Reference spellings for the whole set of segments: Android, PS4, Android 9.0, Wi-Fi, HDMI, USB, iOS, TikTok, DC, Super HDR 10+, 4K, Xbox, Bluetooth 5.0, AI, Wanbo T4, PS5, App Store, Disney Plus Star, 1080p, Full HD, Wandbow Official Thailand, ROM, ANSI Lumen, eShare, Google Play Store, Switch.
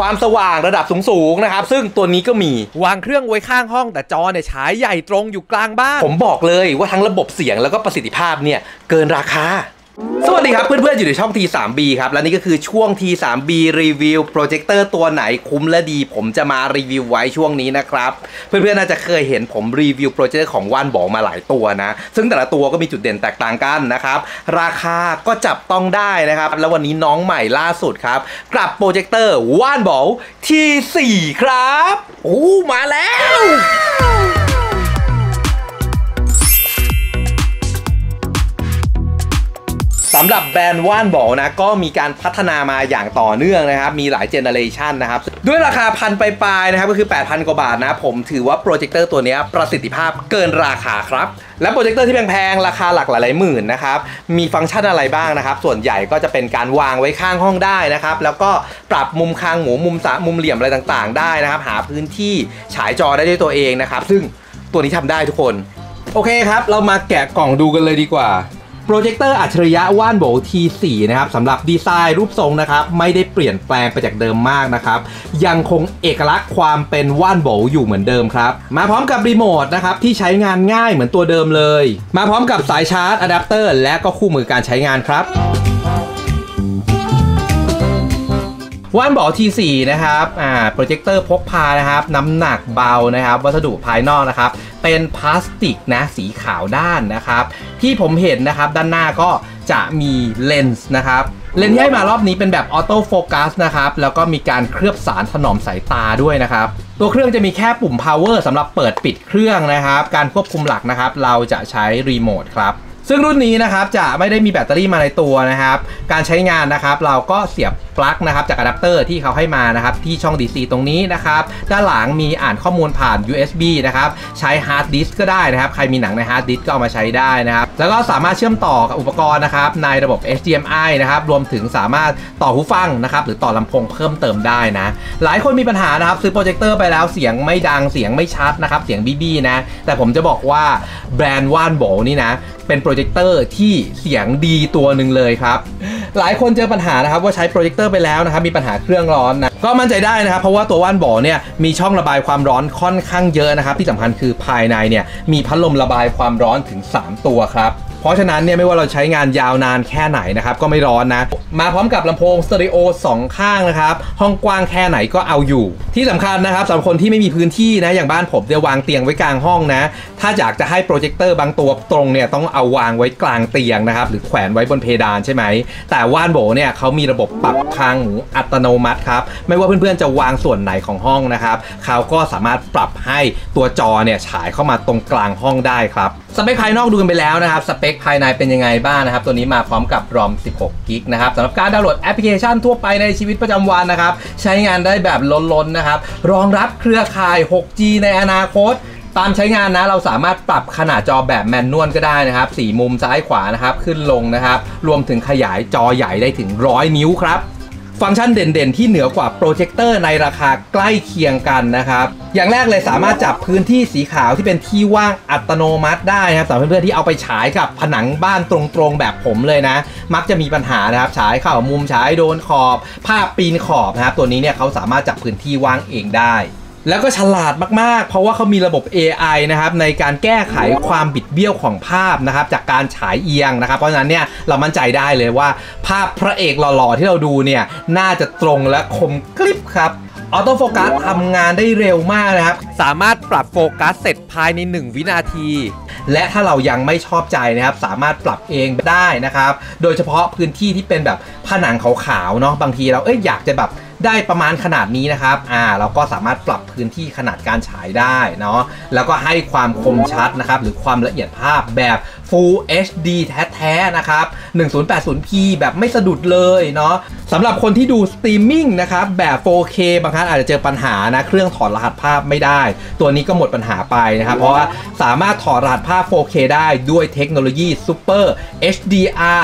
ความสว่างระดับสูงๆนะครับซึ่งตัวนี้ก็มีวางเครื่องไว้ข้างห้องแต่จอเนี่ยฉายใหญ่ตรงอยู่กลางบ้านผมบอกเลยว่าทั้งระบบเสียงแล้วก็ประสิทธิภาพเนี่ยเกินราคาสวัสดีครับเพื่อนๆอยู่ในช่อง T3B ครับและนี่ก็คือช่วง T3B รีวิวโปรเจคเตอร์ตัวไหนคุ้มและดีผมจะมารีวิวไว้ช่วงนี้นะครับเพื่อนๆน่าจะเคยเห็นผมรีวิวโปรเจคเตอร์ของว่านบ๋องมาหลายตัวนะซึ่งแต่ละตัวก็มีจุดเด่นแตกต่างกันนะครับราคาก็จับต้องได้นะครับแล้ววันนี้น้องใหม่ล่าสุดครับกลับโปรเจคเตอร์ว่านบ๋อง T4 ครับโอ้มาแล้วสำหรับแบรนด์ว่านบ๋องนะก็มีการพัฒนามาอย่างต่อเนื่องนะครับมีหลายเจเนอเรชันนะครับด้วยราคาพันไปลายๆนะครับก็คือ 8,000 กว่าบาทนะผมถือว่าโปรเจคเตอร์ตัวนี้ประสิทธิภาพเกินราคาครับและโปรเจคเตอร์ที่แพงๆราคาหลักหลายหมื่นนะครับมีฟังก์ชันอะไรบ้างนะครับส่วนใหญ่ก็จะเป็นการวางไว้ข้างห้องได้นะครับแล้วก็ปรับมุมคางหมูมุมสะมุมเหลี่ยมอะไรต่างๆได้นะครับหาพื้นที่ฉายจอได้ด้วยตัวเองนะครับซึ่งตัวนี้ทำได้ทุกคนโอเคครับเรามาแกะกล่องดูกันเลยดีกว่าโปรเจคเตอร์อัจฉริยะว่านบ๋อง T4 นะครับสำหรับดีไซน์รูปทรงนะครับไม่ได้เปลี่ยนแปลงไปจากเดิมมากนะครับยังคงเอกลักษณ์ความเป็นว่านบ๋องอยู่เหมือนเดิมครับมาพร้อมกับรีโมทนะครับที่ใช้งานง่ายเหมือนตัวเดิมเลยมาพร้อมกับสายชาร์จอะแดปเตอร์และก็คู่มือการใช้งานครับว่านบ๋อง T4 นะครับโปรเจคเตอร์พกพานะครับน้ำหนักเบานะครับวัสดุภายนอกนะครับเป็นพลาสติกนะสีขาวด้านนะครับที่ผมเห็นนะครับด้านหน้าก็จะมีเลนส์นะครับเลนส์ที่ให้มารอบนี้เป็นแบบออโต้โฟกัสนะครับแล้วก็มีการเคลือบสารถนอมสายตาด้วยนะครับตัวเครื่องจะมีแค่ปุ่ม power สำหรับเปิดปิดเครื่องนะครับการควบคุมหลักนะครับเราจะใช้รีโมทครับซึ่งรุ่นนี้นะครับจะไม่ได้มีแบตเตอรี่มาในตัวนะครับการใช้งานนะครับเราก็เสียบปลั๊กนะครับจากอะแดปเตอร์ที่เขาให้มานะครับที่ช่อง DC ตรงนี้นะครับด้านหลังมีอ่านข้อมูลผ่าน USB นะครับใช้ฮาร์ดดิสก์ก็ได้นะครับใครมีหนังในฮาร์ดดิสก์ก็เอามาใช้ได้นะครับแล้วก็สามารถเชื่อมต่อกับอุปกรณ์นะครับในระบบ HDMI นะครับรวมถึงสามารถต่อหูฟังนะครับหรือต่อลำโพงเพิ่มเติมได้นะหลายคนมีปัญหานะครับซื้อโปรเจคเตอร์ไปแล้วเสียงไม่ดังเสียงไม่ชัดนะครับเสียงบี้ๆนะแต่ผมจะบอกว่าแบรนด์ว่านบ๋องนี่นะเป็นโปรเจคเตอร์ที่เสียงดีตัวหนึ่งเลยครับหลายคนเจอปัญหานะครับว่าใช้โปรเจคเตอร์ไปแล้วนะครับมีปัญหาเครื่องร้อนนะก็มั่นใจได้นะครับเพราะว่าตัวว่านบ๋องเนี่ยมีช่องระบายความร้อนค่อนข้างเยอะนะครับที่สำคัญคือภายในเนี่ยมีพัดลมระบายความร้อนถึง3ตัวครับเพราะฉะนั้นเนี่ยไม่ว่าเราใช้งานยาวนานแค่ไหนนะครับก็ไม่ร้อนนะมาพร้อมกับลำโพงสเตอริโอ2ข้างนะครับห้องกว้างแค่ไหนก็เอาอยู่ที่สำคัญนะครับสำหรับคนที่ไม่มีพื้นที่นะอย่างบ้านผมเนี่ยวางเตียงไว้กลางห้องนะถ้าอยากจะให้โปรเจคเตอร์บางตัวตรงเนี่ยต้องเอาวางไว้กลางเตียงนะครับหรือแขวนไว้บนเพดานใช่ไหมแต่ว่านบ๋องเนี่ยเขามีระบบปรับคางหมูอัตโนมัติครับไม่ว่าเพื่อนๆจะวางส่วนไหนของห้องนะครับเขาก็สามารถปรับให้ตัวจอเนี่ยฉายเข้ามาตรงกลางห้องได้ครับสเปคภายนอกดูกันไปแล้วนะครับสเปคภายในเป็นยังไงบ้างนะครับตัวนี้มาพร้อมกับ ROM 16 กิกนะครับสำหรับการดาวน์โหลดแอปพลิเคชันทั่วไปในชีวิตประจำวันนะครับใช้งานได้แบบล้นๆนะครับรองรับเครือข่าย 6G ในอนาคตตามใช้งานนะเราสามารถปรับขนาดจอแบบแมนนวลก็ได้นะครับ4มุมซ้ายขวานะครับขึ้นลงนะครับรวมถึงขยายจอใหญ่ได้ถึง100 นิ้วครับฟังก์ชันเด่นๆที่เหนือกว่าโปรเจคเตอร์ในราคาใกล้เคียงกันนะครับอย่างแรกเลยสามารถจับพื้นที่สีขาวที่เป็นที่ว่างอัตโนมัติได้นะครับสำหรับเพื่อนๆที่เอาไปฉายกับผนังบ้านตรงๆแบบผมเลยนะมักจะมีปัญหานะครับฉายเข้ามุมฉายโดนขอบภาพปีนขอบนะครับตัวนี้เนี่ยเขาสามารถจับพื้นที่ว่างเองได้แล้วก็ฉลาดมากๆเพราะว่าเขามีระบบ AI นะครับในการแก้ไขความบิดเบี้ยวของภาพนะครับจากการฉายเอียงนะครับเพราะฉะนั้นเนี่ยเรามั่นใจได้เลยว่าภาพพระเอกหล่อๆที่เราดูเนี่ยน่าจะตรงและคมกริบครับออโต้โฟกัสทำงานได้เร็วมากนะครับสามารถปรับโฟกัสเสร็จภายใน1วินาทีและถ้าเรายังไม่ชอบใจนะครับสามารถปรับเองได้นะครับโดยเฉพาะพื้นที่ที่เป็นแบบผนังขาวๆเนาะบางทีเราอยากจะแบบได้ประมาณขนาดนี้นะครับเราก็สามารถปรับพื้นที่ขนาดการฉายได้เนาะแล้วก็ให้ความคมชัดนะครับหรือความละเอียดภาพแบบ Full HD แท้ๆนะครับ 1080p แบบไม่สะดุดเลยเนาะสำหรับคนที่ดูสตรีมมิ่งนะครับแบบ 4K บางครั้งอาจจะเจอปัญหานะเครื่องถอดรหัสภาพไม่ได้ตัวนี้ก็หมดปัญหาไปนะครับเพราะว่าสามารถถอดรหัสภาพ 4K ได้ด้วยเทคโนโลยี Super HDR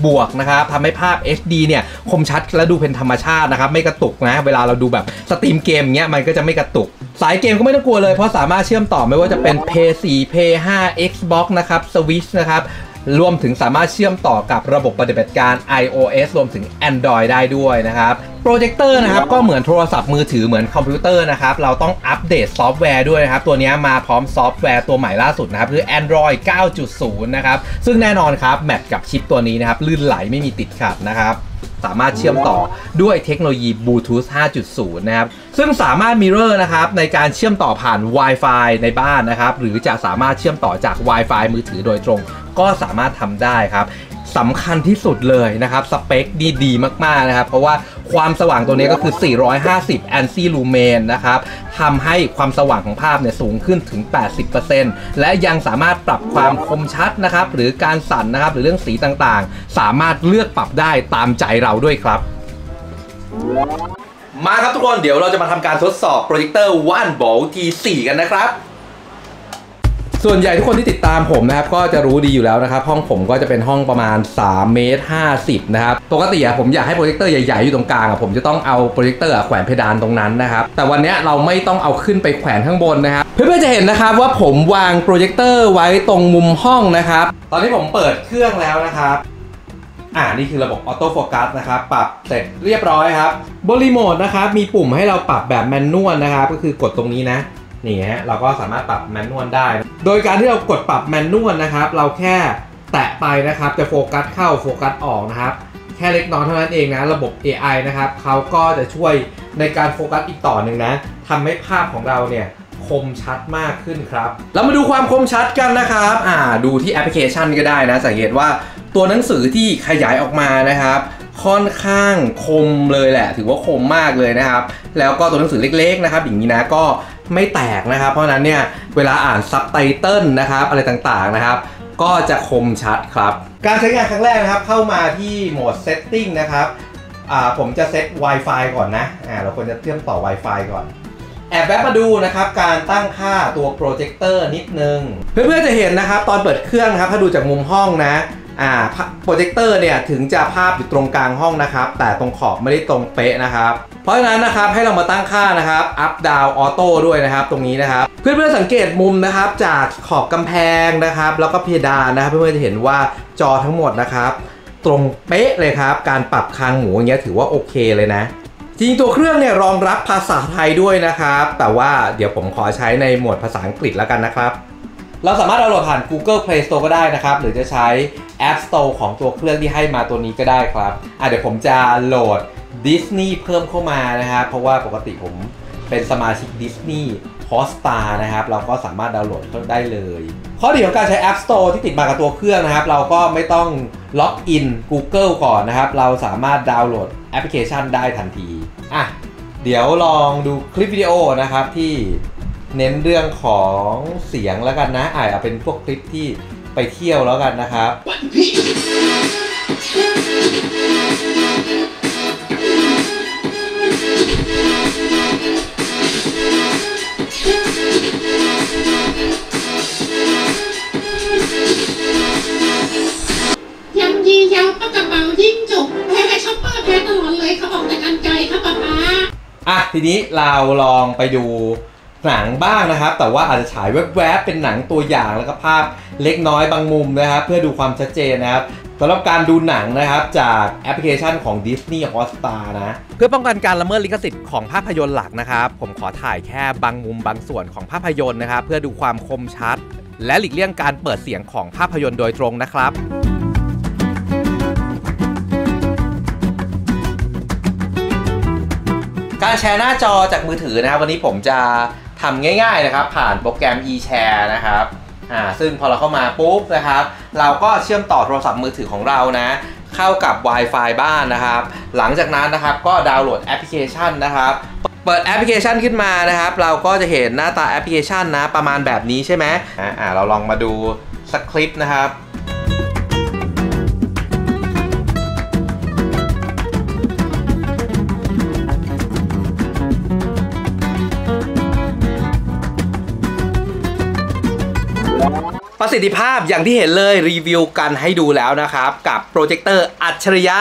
10+ นะครับทำให้ภาพ HD เนี่ยคมชัดและดูเป็นธรรมชาตินะครับไม่กระตุกนะเวลาเราดูแบบสตรีมเกมเงี้ยมันก็จะไม่กระตุกสายเกมก็ไม่ต้องกลัวเลยเพราะสามารถเชื่อมต่อไม่ว่าจะเป็น PS4 PS5 Xbox นะครับ Switch นะครับรวมถึงสามารถเชื่อมต่อกับระบบปฏิบัติการ iOS รวมถึง Android ได้ด้วยนะครับ โปรเจคเตอร์นะครับก็เหมือนโทรศัพท์มือถือเหมือนคอมพิวเตอร์นะครับเราต้องอัปเดตซอฟต์แวร์ด้วยนะครับตัวนี้มาพร้อมซอฟต์แวร์ตัวใหม่ล่าสุดนะครับคือ Android 9.0 นะครับซึ่งแน่นอนครับแมทกับชิปตัวนี้นะครับลื่นไหลไม่มีติดขัดนะครับสามารถเชื่อมต่อด้วยเทคโนโลยี Bluetooth 5.0 นะครับซึ่งสามารถ Mirror นะครับในการเชื่อมต่อผ่าน Wi-Fi ในบ้านนะครับหรือจะสามารถเชื่อมต่อจาก Wi-Fi มือถือโดยตรงก็สามารถทำได้ครับสำคัญที่สุดเลยนะครับสเปคดีมากๆนะครับเพราะว่าความสว่างตัวนี้ก็คือ450 ANSI Lumen นะครับทำให้ความสว่างของภาพเนี่ยสูงขึ้นถึง 80% และยังสามารถปรับความคมชัดนะครับหรือการสั่นนะครับหรือเรื่องสีต่างๆสามารถเลือกปรับได้ตามใจเราด้วยครับมาครับทุกคนเดี๋ยวเราจะมาทำการทดสอบโปรเจคเตอร์ 1V T4 กันนะครับส่วนใหญ่ทุกคนที่ติดตามผมนะครับก็จะรู้ดีอยู่แล้วนะครับห้องผมก็จะเป็นห้องประมาณ3.50 เมตรนะครับปกติอะผมอยากให้โปรเจคเตอร์ใหญ่ๆอยู่ตรงกลางอะผมจะต้องเอาโปรเจคเตอร์แขวนเพดานตรงนั้นนะครับแต่วันนี้เราไม่ต้องเอาขึ้นไปแขวนข้างบนนะครับเพื่อนๆจะเห็นนะครับว่าผมวางโปรเจคเตอร์ไว้ตรงมุมห้องนะครับตอนนี้ผมเปิดเครื่องแล้วนะครับนี่คือระบบออโต้โฟกัสนะครับปรับเสร็จเรียบร้อยครับบนรีโมทนะครับมีปุ่มให้เราปรับแบบแมนนวลนะครับก็คือกดตรงนี้นะนี่ฮะเราก็สามารถปรับแมนนวลได้โดยการที่เรากดปรับแมนนวลนะครับเราแค่แตะไปนะครับจะโฟกัสเข้าโฟกัสออกนะครับแค่เล็กน้อยเท่านั้นเองนะระบบ AI นะครับเขาก็จะช่วยในการโฟกัสอีกต่อหนึ่งนะทำให้ภาพของเราเนี่ยคมชัดมากขึ้นครับแล้วมาดูความคมชัดกันนะครับดูที่แอปพลิเคชันก็ได้นะสังเกตว่าตัวหนังสือที่ขยายออกมานะครับค่อนข้างคมเลยแหละถือว่าคมมากเลยนะครับแล้วก็ตัวหนังสือเล็กๆนะครับอย่างนี้นะก็ไม่แตกนะครับเพราะนั้นเนี่ยเวลาอ่านซับไตเติลนะครับอะไรต่างๆนะครับก็จะคมชัดครับการใช้งานครั้งแรกนะครับเข้ามาที่โหมด Setting นะครับผมจะเซต Wi-Fi ก่อนนะเราควรจะเชื่อมต่อ Wi-Fi ก่อนแอบแวะมาดูนะครับการตั้งค่าตัวโปรเจคเตอร์นิดนึงเพื่อนๆจะเห็นนะครับตอนเปิดเครื่องนะครับถ้าดูจากมุมห้องนะโปรเจคเตอร์เนี่ยถึงจะภาพอยู่ตรงกลางห้องนะครับแต่ตรงขอบไม่ได้ตรงเป๊ะนะครับเพราะฉะนั้นนะครับให้เรามาตั้งค่านะครับ up down auto ด้วยนะครับตรงนี้นะครับเพื่อนๆสังเกตมุมนะครับจากขอบกำแพงนะครับแล้วก็เพดานนะครับเพื่อนๆจะเห็นว่าจอทั้งหมดนะครับตรงเป๊ะเลยครับการปรับคางหมูอย่างเงี้ยถือว่าโอเคเลยนะจริงตัวเครื่องเนี่ยรองรับภาษาไทยด้วยนะครับแต่ว่าเดี๋ยวผมขอใช้ในหมวดภาษาอังกฤษแล้วกันนะครับเราสามารถดาวน์โหลดผ่าน Google Play Store ก็ได้นะครับหรือจะใช้ App Store ของตัวเครื่องที่ให้มาตัวนี้ก็ได้ครับเดี๋ยวผมจะโหลด Disney เพิ่มเข้ามานะครับเพราะว่าปกติผมเป็นสมาชิก Disney Plus Star นะครับเราก็สามารถดาวน์โหลดเข้าได้เลยข้อดีของการใช้ App Store ที่ติดมากับตัวเครื่องนะครับเราก็ไม่ต้องล็อกอิน Google ก่อนนะครับเราสามารถดาวน์โหลดแอปพลิเคชันได้ทันทีเดี๋ยวลองดูคลิปวิดีโอนะครับที่เน้นเรื่องของเสียงแล้วกันนะเอาเป็นพวกคลิปที่ไปเที่ยวแล้วกันนะครับยังยีเยาปะกระเป๋ายิ่งจุกแพ้ช็อปเปอร์แพ้ตลอดเลยเขาออกแต่กันไกลครับป๊าป๊าทีนี้เราลองไปดูหนังบ้างนะครับแต่ว่าอาจจะฉายแวบๆเป็นหนังตัวอย่างแล้วก็ภาพเล็กน้อยบางมุมนะครับเพื่อดูความชัดเจนนะครับสำหรับการดูหนังนะครับจากแอปพลิเคชันของ Disney Plus Star นะเพื่อป้องกันการละเมิดลิขสิทธิ์ของภาพยนตร์หลักนะครับผมขอถ่ายแค่บางมุมบางส่วนของภาพยนตร์นะครับเพื่อดูความคมชัดและหลีกเลี่ยงการเปิดเสียงของภาพยนตร์โดยตรงนะครับการแชร์หน้าจอจากมือถือนะครับวันนี้ผมจะทำง่ายๆนะครับผ่านโปรแกรม eShare นะครับซึ่งพอเราเข้ามาปุ๊บนะครับเราก็เชื่อมต่อโทรศัพท์มือถือของเรานะเข้ากับ Wi-Fi บ้านนะครับหลังจากนั้นนะครับก็ดาวน์โหลดแอปพลิเคชันนะครับเปิดแอปพลิเคชันขึ้นมานะครับเราก็จะเห็นหน้าตาแอปพลิเคชันนะประมาณแบบนี้ใช่ไหมเราลองมาดูสักคลิปนะครับประสิทธิภาพอย่างที่เห็นเลยรีวิวกันให้ดูแล้วนะครับกับโปรเจคเตอร์อัจฉริยะ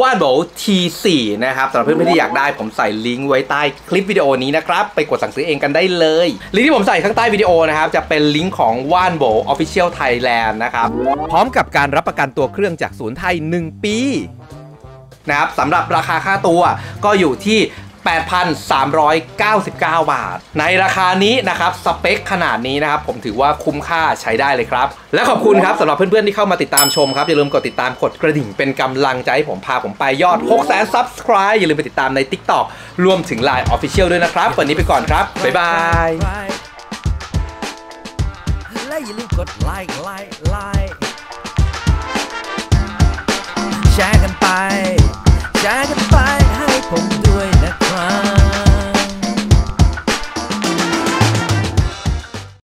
Wandbow T4 นะครับสำหรับเพื่อนๆที่อยากได้ผมใส่ลิงก์ไว้ใต้คลิปวิดีโอนี้นะครับไปกดสั่งซื้อเองกันได้เลยลิงก์ที่ผมใส่ข้างใต้วิดีโอนะครับจะเป็นลิงก์ของ Wandbow Official Thailand นะครับพร้อมกับการรับประกันตัวเครื่องจากศูนย์ไทย1 ปี นะครับสำหรับราคาค่าตัวก็อยู่ที่8,399 บาทในราคานี้นะครับสเปคขนาดนี้นะครับผมถือว่าคุ้มค่าใช้ได้เลยครับและขอบคุณครับสำหรับเพื่อนๆที่เข้ามาติดตามชมครับอย่าลืมกดติดตามกดกระดิ่งเป็นกำลังใจให้ผมพาผมไปยอด 600,000 Subscribe อย่าลืมไปติดตามใน TikTok รวมถึง Line Official ด้วยนะครับวันนี้ไปก่อนครับบ๊ายบายและอย่าลืมกดไลค์